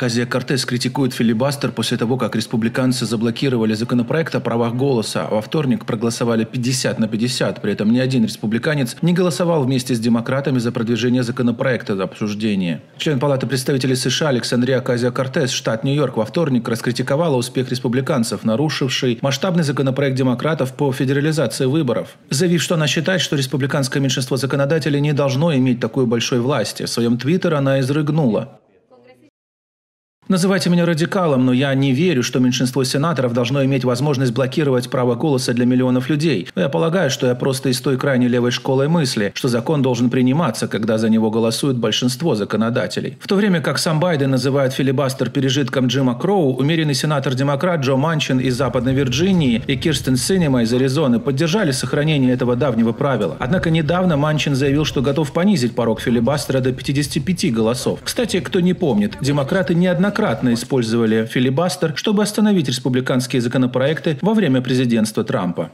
Окасио-Кортес критикует филибастер после того, как республиканцы заблокировали законопроект о правах голоса. Во вторник проголосовали 50 на 50. При этом ни один республиканец не голосовал вместе с демократами за продвижение законопроекта до обсуждения. Член Палаты представителей США Александрия Окасио-Кортес, штат Нью-Йорк, во вторник раскритиковала успех республиканцев, нарушивший масштабный законопроект демократов по федерализации выборов, заявив, что она считает, что республиканское меньшинство законодателей не должно иметь такой большой власти. В своем твиттере она изрыгнула: «Называйте меня радикалом, но я не верю, что меньшинство сенаторов должно иметь возможность блокировать право голоса для миллионов людей. Я полагаю, что я просто из той крайне левой школы мысли, что закон должен приниматься, когда за него голосует большинство законодателей». В то время как сам Байден называет филибастер пережитком Джима Кроу, умеренный сенатор-демократ Джо Манчин из Западной Вирджинии и Кирстен Синема из Аризоны поддержали сохранение этого давнего правила. Однако недавно Манчин заявил, что готов понизить порог филибастера до 55 голосов. Кстати, кто не помнит, демократы неоднократно использовали филибастер, чтобы остановить республиканские законопроекты во время президентства Трампа.